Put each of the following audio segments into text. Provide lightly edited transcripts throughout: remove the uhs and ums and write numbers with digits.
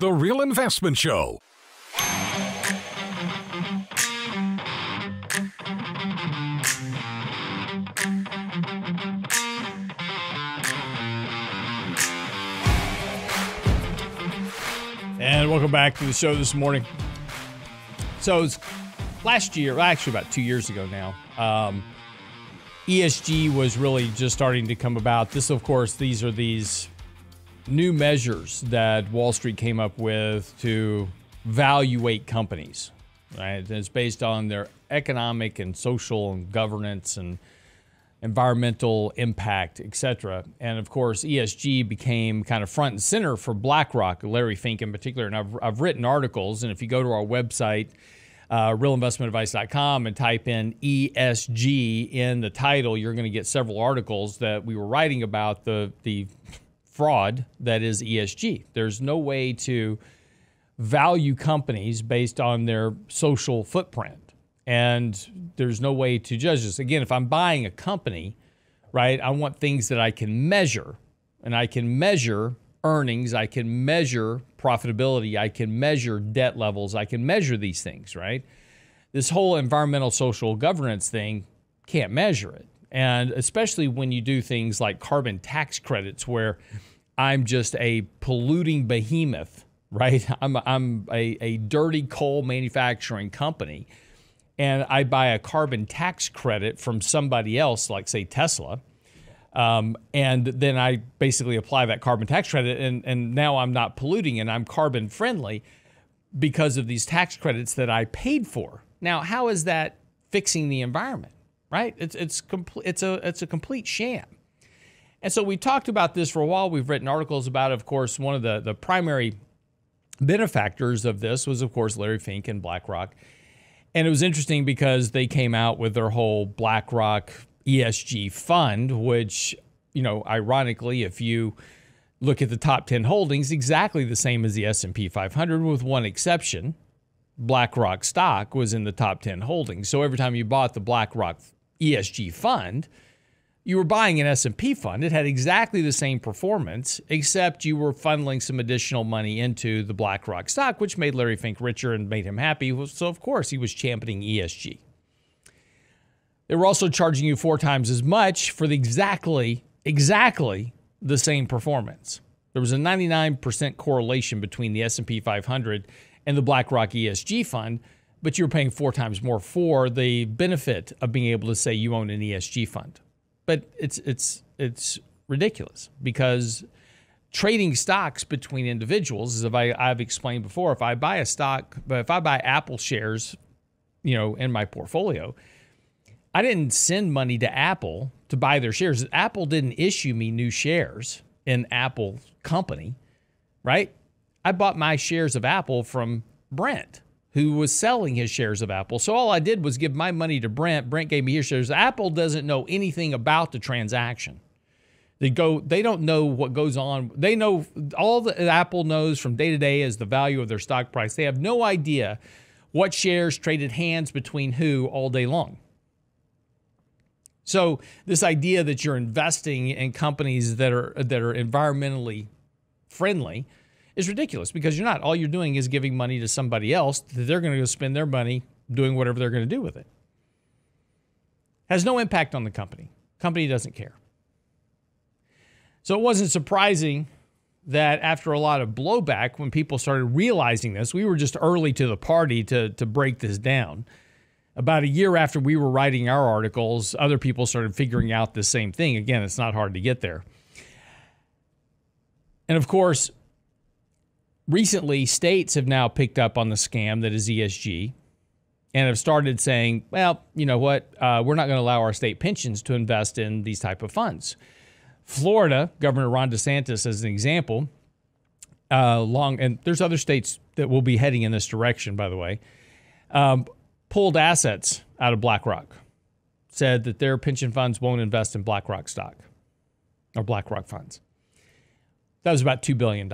The Real Investment Show. And welcome back to the show this morning. So it's last year, well, actually about 2 years ago now, ESG was really just starting to come about. This, of course, these are these new measures that Wall Street came up with to evaluate companies, right? And it's based on their economic and social and governance and environmental impact, etc. And of course, ESG became kind of front and center for BlackRock, Larry Fink in particular. And I've written articles, and if you go to our website, realinvestmentadvice.com, and type in ESG in the title, you're going to get several articles that we were writing about the fraud that is ESG. There's no way to value companies based on their social footprint. And there's no way to judge this. Again, if I'm buying a company, right, I want things that I can measure. And I can measure earnings. I can measure profitability. I can measure debt levels. I can measure these things, right? This whole environmental social governance thing, can't measure it. And especially when you do things like carbon tax credits, where I'm just a polluting behemoth, right? I'm a dirty coal manufacturing company. And I buy a carbon tax credit from somebody else, like, say, Tesla, and then I basically apply that carbon tax credit, and now I'm not polluting and I'm carbon friendly because of these tax credits that I paid for. Now, how is that fixing the environment, right? It's a complete sham. And so we talked about this for a while. We've written articles about it. Of course, one of the primary benefactors of this was, of course, Larry Fink and BlackRock. And it was interesting because they came out with their whole BlackRock ESG fund, which, you know, ironically, if you look at the top 10 holdings, exactly the same as the S&P 500, with one exception. BlackRock stock was in the top 10 holdings. So every time you bought the BlackRock ESG fund, you were buying an S&P fund. It had exactly the same performance, except you were funneling some additional money into the BlackRock stock, which made Larry Fink richer and made him happy. So, of course, he was championing ESG. They were also charging you 4 times as much for the exactly the same performance. There was a 99% correlation between the S&P 500 and the BlackRock ESG fund, but you were paying 4 times more for the benefit of being able to say you own an ESG fund. But it's ridiculous, because trading stocks between individuals, as I've explained before, if I buy a stock, if I buy Apple shares, you know, in my portfolio, I didn't send money to Apple to buy their shares. Apple didn't issue me new shares in Apple company, right? I bought my shares of Apple from Brent, who was selling his shares of Apple. So all I did was give my money to Brent. Brent gave me his shares. Apple doesn't know anything about the transaction. They don't know what goes on. They know all that Apple knows from day to day is the value of their stock price. They have no idea what shares traded hands between who all day long. So this idea that you're investing in companies that are environmentally friendly is ridiculous, because you're not. All you're doing is giving money to somebody else that they're going to go spend their money doing whatever they're going to do with it. Has no impact on the company. Company doesn't care. So it wasn't surprising that after a lot of blowback, when people started realizing this, we were just early to the party to break this down. About a year after we were writing our articles, other people started figuring out the same thing. Again, it's not hard to get there. And of course, recently, states have now picked up on the scam that is ESG and have started saying, well, you know what, we're not going to allow our state pensions to invest in these type of funds. Florida, Governor Ron DeSantis, as an example, and there's other states that will be heading in this direction, by the way, pulled assets out of BlackRock, said that their pension funds won't invest in BlackRock stock or BlackRock funds. That was about $2 billion.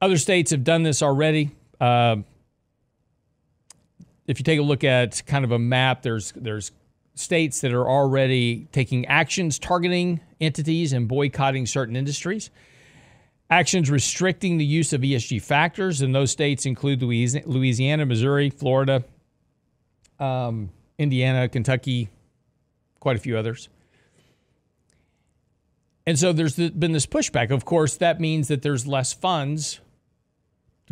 Other states have done this already. If you take a look at kind of a map, there's states that are already taking actions, targeting entities and boycotting certain industries. Actions restricting the use of ESG factors, and those states include Louisiana, Missouri, Florida, Indiana, Kentucky, quite a few others. And so there's been this pushback. Of course, that means that there's less funds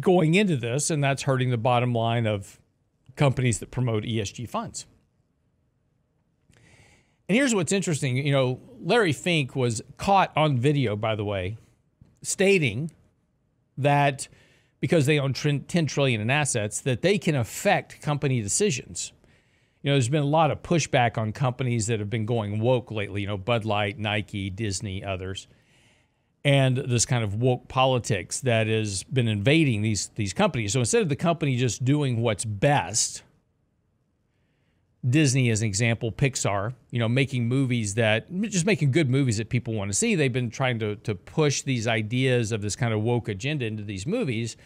going into this, and that's hurting the bottom line of companies that promote ESG funds. And here's what's interesting. You know, Larry Fink was caught on video, by the way, stating that because they own $10 trillion in assets, that they can affect company decisions. You know, there's been a lot of pushback on companies that have been going woke lately, you know, Bud Light, Nike, Disney, others, and this kind of woke politics that has been invading these companies. So instead of the company just doing what's best, Disney, as an example, Pixar, you know, making movies that, just making good movies that people want to see. They've been trying to push these ideas of this kind of woke agenda into these movies,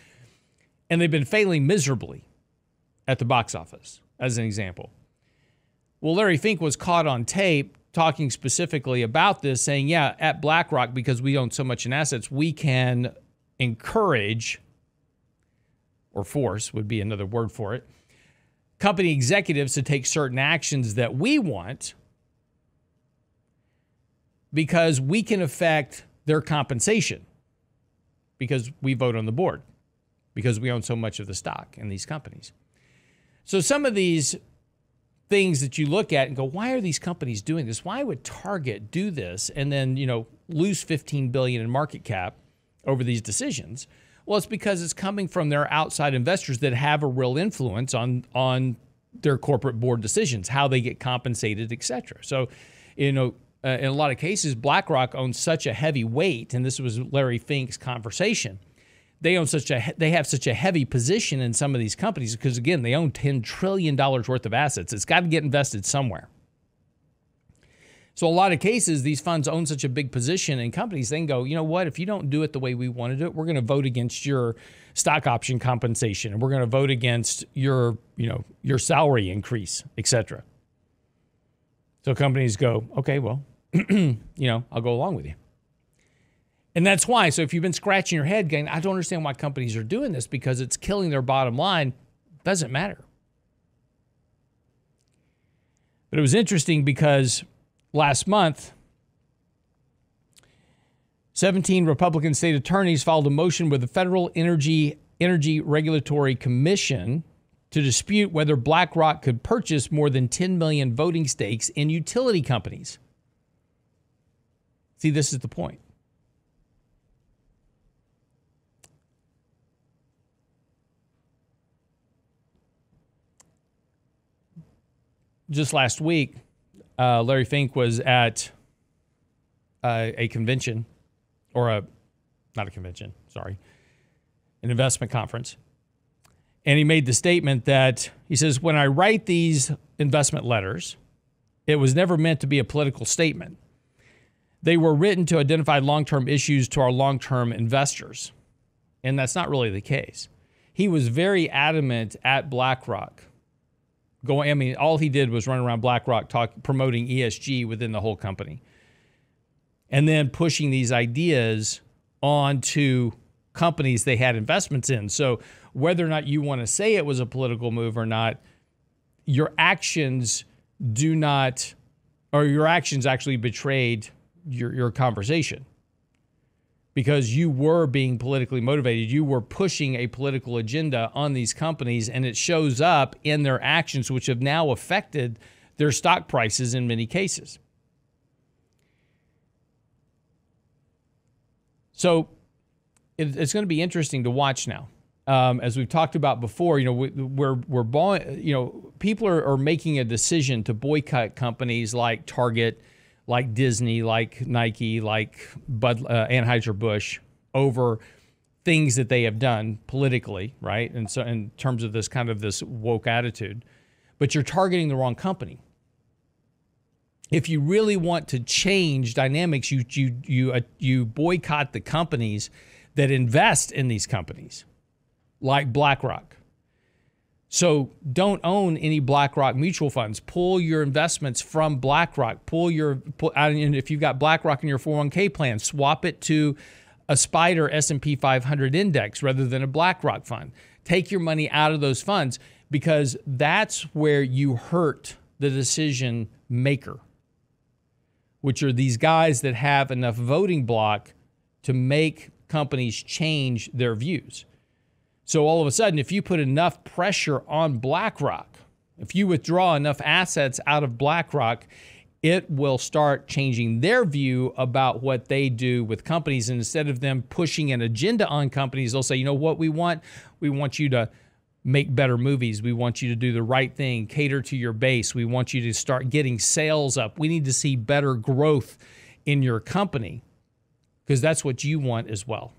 and they've been failing miserably at the box office, as an example. Well, Larry Fink was caught on tape talking specifically about this, saying, yeah, at BlackRock, because we own so much in assets, we can encourage, or force would be another word for it, company executives to take certain actions that we want because we can affect their compensation because we vote on the board, because we own so much of the stock in these companies. So some of these things that you look at and go, why are these companies doing this? Why would Target do this and then, you know, lose $15 billion in market cap over these decisions? Well, it's because it's coming from their outside investors that have a real influence on their corporate board decisions, how they get compensated, et cetera. So, you know, in a lot of cases, BlackRock owns such a heavy weight, and this was Larry Fink's conversation. They have such a heavy position in some of these companies because, again, they own $10 trillion worth of assets. It's got to get invested somewhere. So a lot of cases, these funds own such a big position in companies, they can go, you know what, if you don't do it the way we want to do it, we're going to vote against your stock option compensation, and we're going to vote against your, you know, your salary increase, et cetera. So companies go, okay, well, you know, I'll go along with you. And that's why, so if you've been scratching your head going, I don't understand why companies are doing this because it's killing their bottom line, it doesn't matter. But it was interesting because last month, 17 Republican state attorneys filed a motion with the Federal Energy Regulatory Commission to dispute whether BlackRock could purchase more than 10 million voting stakes in utility companies. See, this is the point. Just last week, Larry Fink was at a convention, or an investment conference. And he made the statement that, he says, when I write these investment letters, it was never meant to be a political statement. They were written to identify long-term issues to our long-term investors. And that's not really the case. He was very adamant at BlackRock. I mean, all he did was run around BlackRock promoting ESG within the whole company, and then pushing these ideas onto companies they had investments in. So whether or not you want to say it was a political move or not, your actions do not, or your actions actually betrayed your conversation, because you were being politically motivated. You were pushing a political agenda on these companies, and it shows up in their actions, which have now affected their stock prices in many cases. So it's going to be interesting to watch now. As we've talked about before, you know, people are making a decision to boycott companies like Target, like Disney, like Nike, like Anheuser-Busch, over things that they have done politically, right? And so in terms of this kind of this woke attitude, but you're targeting the wrong company. If you really want to change dynamics, you boycott the companies that invest in these companies, like BlackRock. So don't own any BlackRock mutual funds. Pull your investments from BlackRock. Pull your, and if you've got BlackRock in your 401k plan, swap it to a SPDR S&P 500 index rather than a BlackRock fund. Take your money out of those funds, because that's where you hurt the decision maker, which are these guys that have enough voting block to make companies change their views. So all of a sudden, if you put enough pressure on BlackRock, if you withdraw enough assets out of BlackRock, it will start changing their view about what they do with companies. And instead of them pushing an agenda on companies, they'll say, you know what we want? We want you to make better movies. We want you to do the right thing, cater to your base. We want you to start getting sales up. We need to see better growth in your company, because that's what you want as well.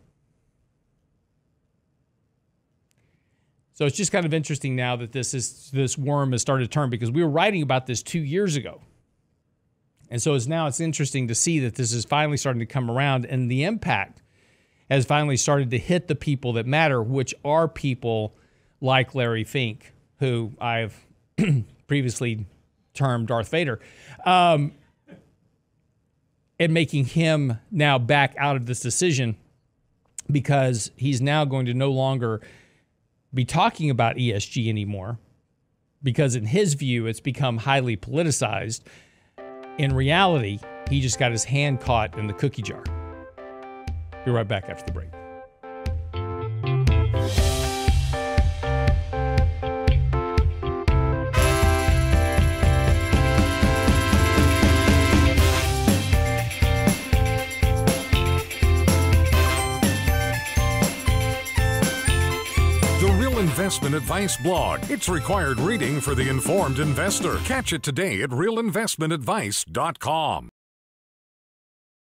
So it's just kind of interesting now that this worm has started to turn, because we were writing about this 2 years ago. And so it's interesting to see that this is finally starting to come around, and the impact has finally started to hit the people that matter, which are people like Larry Fink, who I've previously termed Darth Vader, and making him now back out of this decision, because he's now going to no longer be talking about ESG anymore, because in his view, it's become highly politicized. In reality, he just got his hand caught in the cookie jar. Be right back after the break. Investment Advice blog. It's required reading for the informed investor. Catch it today at realinvestmentadvice.com.